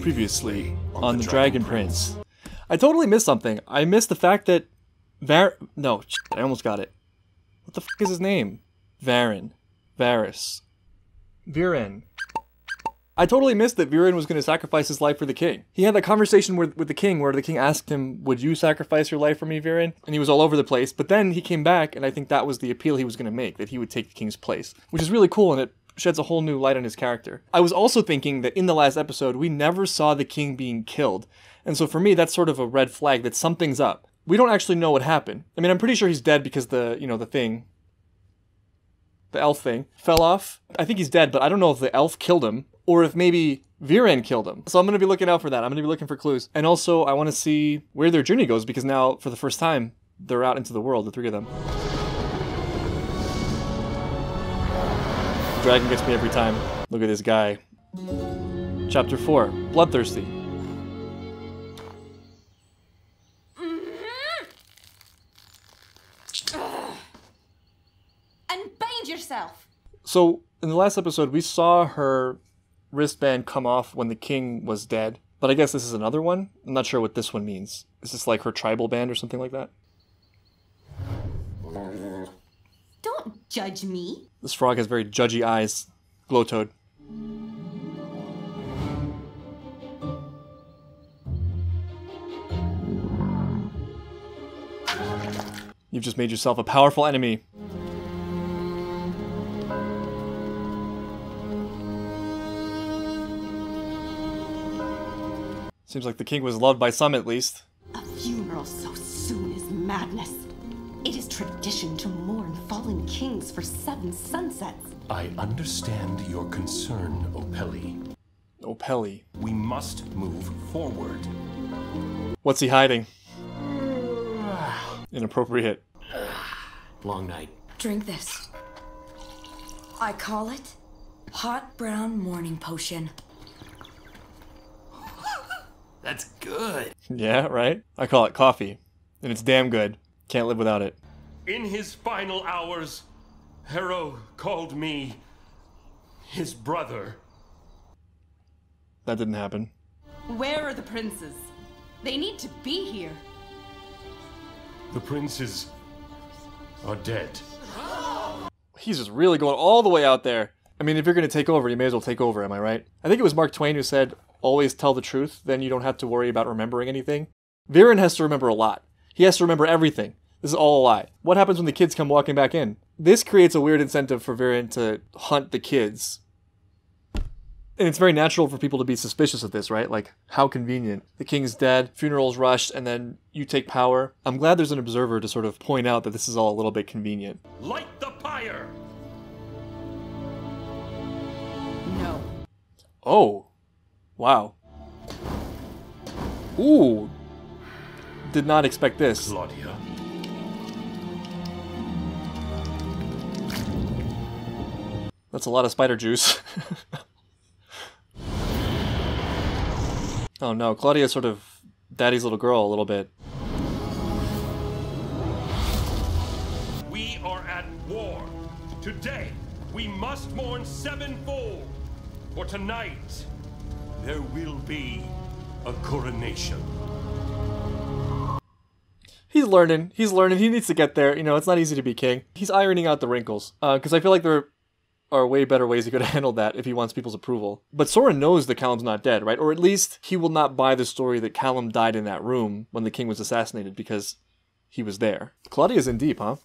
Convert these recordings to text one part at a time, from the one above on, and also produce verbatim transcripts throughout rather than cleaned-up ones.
Previously on The Dragon Prince. I totally missed something. I missed the fact that Var- No, I almost got it. What the fuck is his name? Varian. Varys. Viren. I totally missed that Viren was going to sacrifice his life for the king. He had that conversation with, with the king where the king asked him, would you sacrifice your life for me, Viren? And he was all over the place, but then he came back, and I think that was the appeal he was going to make, that he would take the king's place, which is really cool, and it sheds a whole new light on his character. I was also thinking that in the last episode, we never saw the king being killed, and so for me, that's sort of a red flag that something's up. We don't actually know what happened. I mean, I'm pretty sure he's dead because the, you know, the thing... the elf thing, fell off. I think he's dead, but I don't know if the elf killed him, or if maybe Viren killed him. So I'm going to be looking out for that. I'm going to be looking for clues. And also, I want to see where their journey goes, because now, for the first time, they're out into the world, the three of them. Dragon gets me every time. Look at this guy. Chapter four, Bloodthirsty. Yourself. So, in the last episode, we saw her wristband come off when the king was dead. But I guess this is another one? I'm not sure what this one means. Is this like her tribal band or something like that? Don't judge me. This frog has very judgy eyes. Glow-toed. You've just made yourself a powerful enemy. Seems like the king was loved by some, at least. A funeral so soon is madness. It is tradition to mourn fallen kings for sudden sunsets. I understand your concern, Opelli. Opelli. We must move forward. What's he hiding? Inappropriate. Long night. Drink this. I call it hot brown morning potion. That's good. Yeah, right? I call it coffee. And it's damn good. Can't live without it. In his final hours, Harrow called me his brother. That didn't happen. Where are the princes? They need to be here. The princes are dead. He's just really going all the way out there. I mean, if you're going to take over, you may as well take over, am I right? I think it was Mark Twain who said, always tell the truth, then you don't have to worry about remembering anything. Viren has to remember a lot. He has to remember everything. This is all a lie. What happens when the kids come walking back in? This creates a weird incentive for Viren to hunt the kids. And it's very natural for people to be suspicious of this, right? Like, how convenient. The king's dead, funeral's rushed, and then you take power. I'm glad there's an observer to sort of point out that this is all a little bit convenient. Light the pyre! No. Oh. Wow. Ooh. Did not expect this. Claudia. That's a lot of spider juice. Oh no, Claudia's sort of daddy's little girl a little bit. We are at war. Today, we must mourn sevenfold. For tonight... there will be a coronation. He's learning. He's learning. He needs to get there. You know, it's not easy to be king. He's ironing out the wrinkles. Uh, because I feel like there are way better ways he could handle that if he wants people's approval. But Soren knows that Callum's not dead, right? Or at least he will not buy the story that Callum died in that room when the king was assassinated because he was there. Claudia's in deep, huh?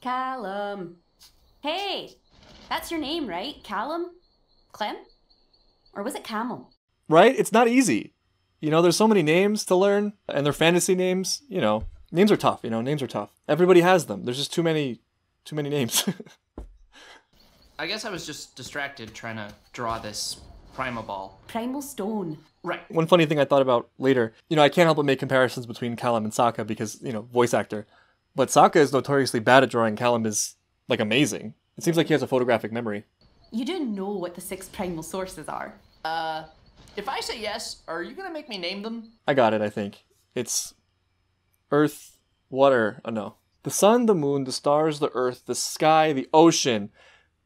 Callum. Hey, that's your name, right? Callum? Clem? Or was it Camel? Right? It's not easy. You know, there's so many names to learn, and they're fantasy names, you know. Names are tough, you know, names are tough. Everybody has them. There's just too many, too many names. I guess I was just distracted trying to draw this primal ball. Primal stone. Right. One funny thing I thought about later, you know, I can't help but make comparisons between Callum and Sokka because, you know, voice actor. But Sokka is notoriously bad at drawing. Callum is, like, amazing. It seems like he has a photographic memory. You do know what the six primal sources are. Uh... If I say yes, are you going to make me name them? I got it, I think. It's earth, water, oh no. The sun, the moon, the stars, the earth, the sky, the ocean.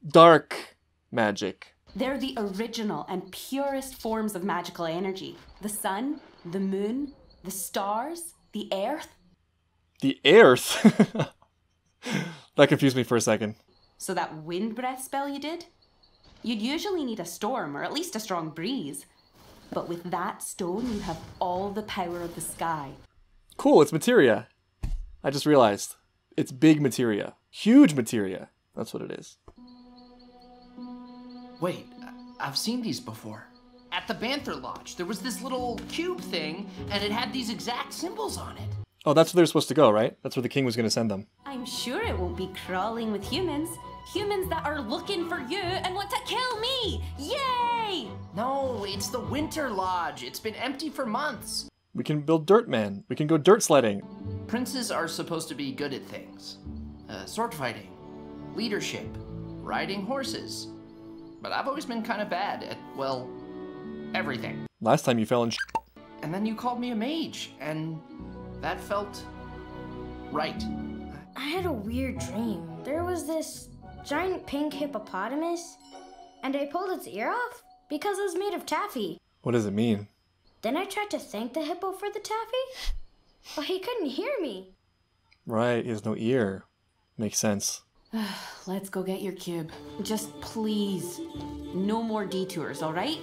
Dark magic. They're the original and purest forms of magical energy. The sun, the moon, the stars, the earth. The earth? That confused me for a second. So that wind breath spell you did? You'd usually need a storm or at least a strong breeze. But with that stone, you have all the power of the sky. Cool, it's materia. I just realized. It's big materia. Huge materia. That's what it is. Wait, I've seen these before. At the Banther Lodge, there was this little cube thing, and it had these exact symbols on it. Oh, that's where they're supposed to go, right? That's where the king was going to send them. I'm sure it won't be crawling with humans. Humans that are looking for you and want to kill me! Yay! No, it's the Winter Lodge. It's been empty for months. We can build dirt, man. We can go dirt sledding. Princes are supposed to be good at things. Uh, sword fighting, leadership, riding horses. But I've always been kind of bad at, well, everything. Last time you fell in sh**. And then you called me a mage, and that felt right. I had a weird dream. There was this giant pink hippopotamus, and I pulled its ear off because it was made of taffy. What does it mean? Then I tried to thank the hippo for the taffy, but he couldn't hear me. Right, he has no ear. Makes sense. Let's go get your cube. Just please, no more detours, all right?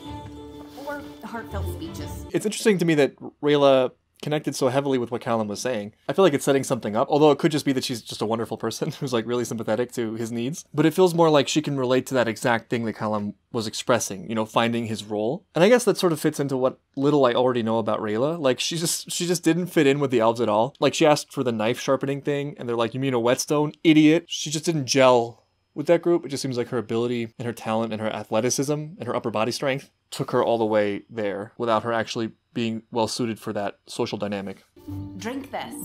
Or heartfelt speeches. It's interesting to me that Rayla connected so heavily with what Callum was saying. I feel like it's setting something up, although it could just be that she's just a wonderful person who's like really sympathetic to his needs. But it feels more like she can relate to that exact thing that Callum was expressing, you know, finding his role. And I guess that sort of fits into what little I already know about Rayla. Like, she just she just didn't fit in with the elves at all. Like, she asked for the knife sharpening thing, and they're like, you mean a whetstone? Idiot. She just didn't gel with that group. It just seems like her ability and her talent and her athleticism and her upper body strength took her all the way there without her actually being well suited for that social dynamic. Drink this.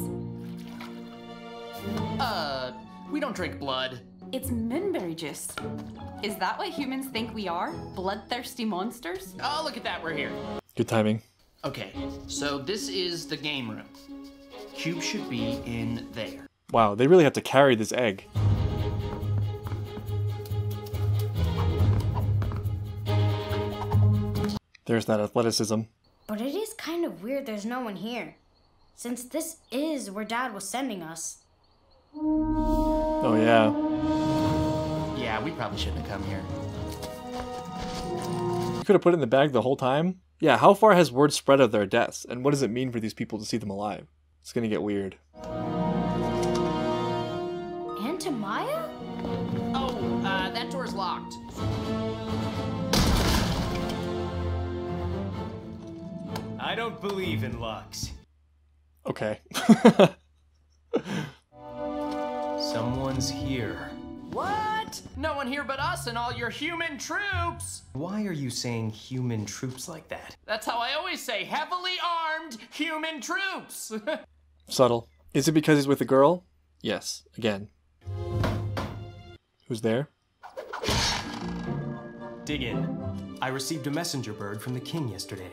Uh, we don't drink blood. It's moonberry juice. Is that what humans think we are? Bloodthirsty monsters? Oh, look at that, we're here. Good timing. Okay, so this is the game room. Cube should be in there. Wow, they really have to carry this egg. There's that athleticism. But it is kind of weird there's no one here, since this is where Dad was sending us. Oh, yeah. Yeah, we probably shouldn't have come here. You could have put it in the bag the whole time? Yeah, how far has word spread of their deaths, and what does it mean for these people to see them alive? It's gonna get weird. And to Maya? Oh, uh, that door's locked. I don't believe in locks. Okay. Someone's here. What? No one here but us and all your human troops! Why are you saying human troops like that? That's how I always say, heavily armed human troops! Subtle. Is it because he's with a girl? Yes, again. Who's there? Dig in. I received a messenger bird from the king yesterday.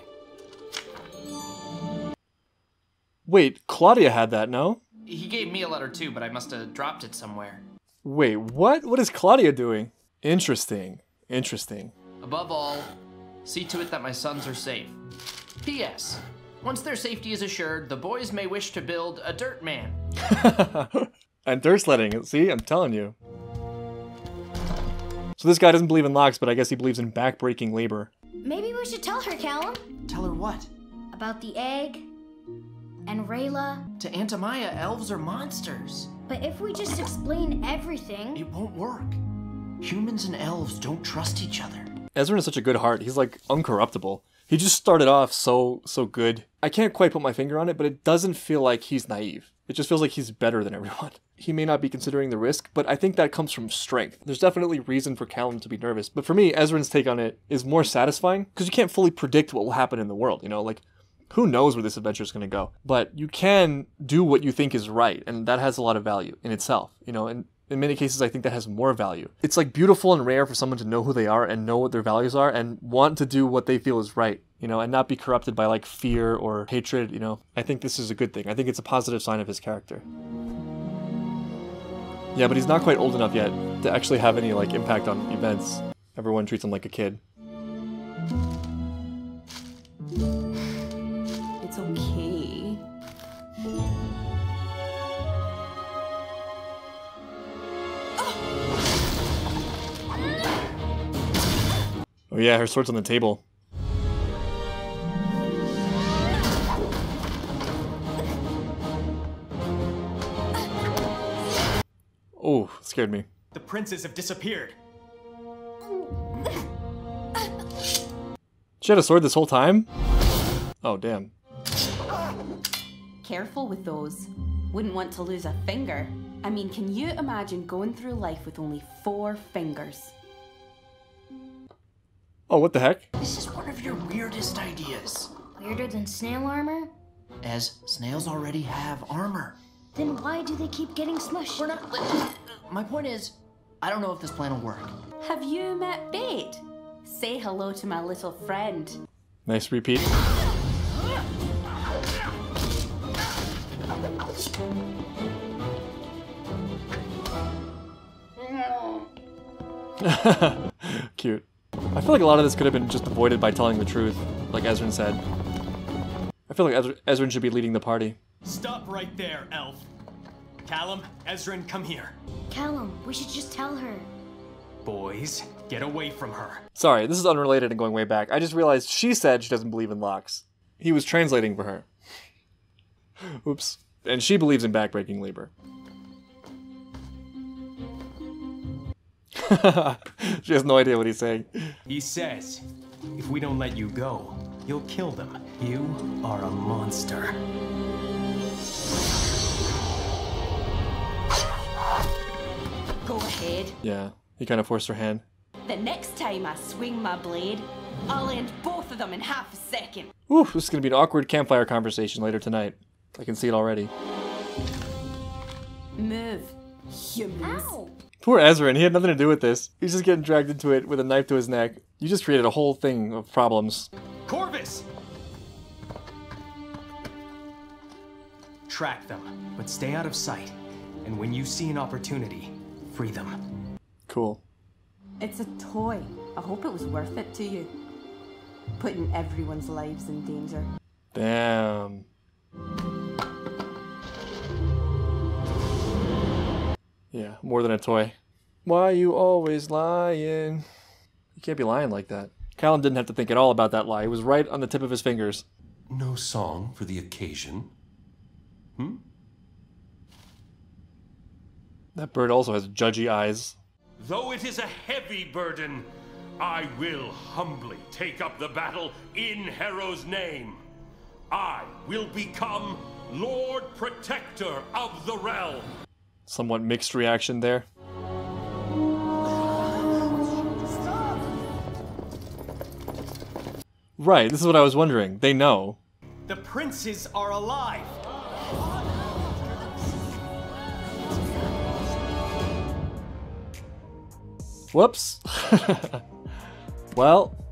Wait, Claudia had that, no? He gave me a letter too, but I must have dropped it somewhere. Wait, what? What is Claudia doing? Interesting. Interesting. Above all, see to it that my sons are safe. P S. Once their safety is assured, the boys may wish to build a dirt man. And dirt sledding, see? I'm telling you. So this guy doesn't believe in locks, but I guess he believes in backbreaking labor. Maybe we should tell her, Callum. Tell her what? About the egg. And Rayla. To Aunt Amaya, elves are monsters. But if we just explain everything... It won't work. Humans and elves don't trust each other. Ezran has such a good heart. He's like uncorruptible. He just started off so, so good. I can't quite put my finger on it, but it doesn't feel like he's naive. It just feels like he's better than everyone. He may not be considering the risk, but I think that comes from strength. There's definitely reason for Callum to be nervous. But for me, Ezran's take on it is more satisfying because you can't fully predict what will happen in the world, you know, like... Who knows where this adventure is going to go? But you can do what you think is right, and that has a lot of value in itself, you know, and in many cases, I think that has more value. It's like beautiful and rare for someone to know who they are and know what their values are and want to do what they feel is right, you know, and not be corrupted by like fear or hatred, you know. I think this is a good thing. I think it's a positive sign of his character. Yeah, but he's not quite old enough yet to actually have any like impact on events. Everyone treats him like a kid. It's okay. Oh yeah, her sword's on the table. Oh, scared me. The princes have disappeared. She had a sword this whole time? Oh, damn. Careful with those. Wouldn't want to lose a finger. I mean, can you imagine going through life with only four fingers? Oh, what the heck? This is one of your weirdest ideas. Weirder than snail armor? As snails already have armor. Then why do they keep getting smushed? We're not... My point is, I don't know if this plan will work. Have you met Bait? Say hello to my little friend. Nice repeat. Cute. I feel like a lot of this could have been just avoided by telling the truth, like Ezran said. I feel like Ez- Ezran should be leading the party. Stop right there, elf. Callum, Ezran, come here. Callum, we should just tell her. Boys, get away from her. Sorry, this is unrelated and going way back. I just realized she said she doesn't believe in locks. He was translating for her. Oops. And she believes in backbreaking labor. She has no idea what he's saying. He says, if we don't let you go, you'll kill them. You are a monster. Go ahead. Yeah, he kind of forced her hand. The next time I swing my blade, I'll end both of them in half a second. Ooh, this is gonna be an awkward campfire conversation later tonight. I can see it already. Move, humans. Ow. Poor Ezran, he had nothing to do with this. He's just getting dragged into it with a knife to his neck. You just created a whole thing of problems. Corvus! Track them, but stay out of sight. And when you see an opportunity, free them. Cool. It's a toy. I hope it was worth it to you. Putting everyone's lives in danger. Damn. Yeah, more than a toy. Why you always lying? You can't be lying like that. Callum didn't have to think at all about that lie. It was right on the tip of his fingers. No song for the occasion. Hmm? That bird also has judgy eyes. Though it is a heavy burden, I will humbly take up the battle in Harrow's name. I will become Lord Protector of the Realm. Somewhat mixed reaction there. Stop. Right, this is what I was wondering. They know. The princes are alive. Whoops. Well,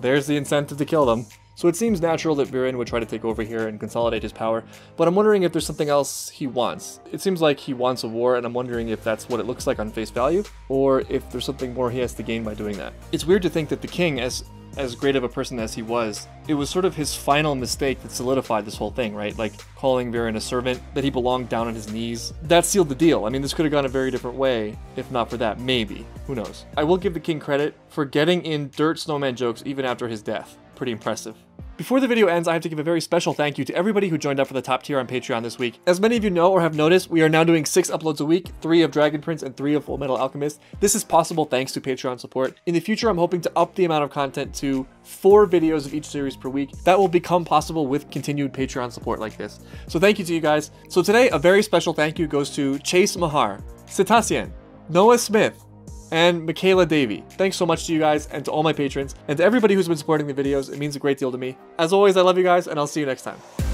there's the incentive to kill them. So it seems natural that Viren would try to take over here and consolidate his power, but I'm wondering if there's something else he wants. It seems like he wants a war, and I'm wondering if that's what it looks like on face value, or if there's something more he has to gain by doing that. It's weird to think that the king, as as great of a person as he was, it was sort of his final mistake that solidified this whole thing, right? Like, calling Viren a servant, that he belonged down on his knees. That sealed the deal. I mean, this could have gone a very different way, if not for that, maybe. Who knows? I will give the king credit for getting in dirt snowman jokes even after his death. Pretty impressive. Before the video ends, I have to give a very special thank you to everybody who joined up for the top tier on Patreon this week. As many of you know or have noticed, we are now doing six uploads a week, three of Dragon Prince and three of Fullmetal Alchemist. This is possible thanks to Patreon support. In the future, I'm hoping to up the amount of content to four videos of each series per week. That will become possible with continued Patreon support like this. So thank you to you guys. So today, a very special thank you goes to Chase Mahar, Cetacian, Noah Smith, and Michaela Davey. Thanks so much to you guys and to all my patrons and to everybody who's been supporting the videos. It means a great deal to me. As always, I love you guys and I'll see you next time.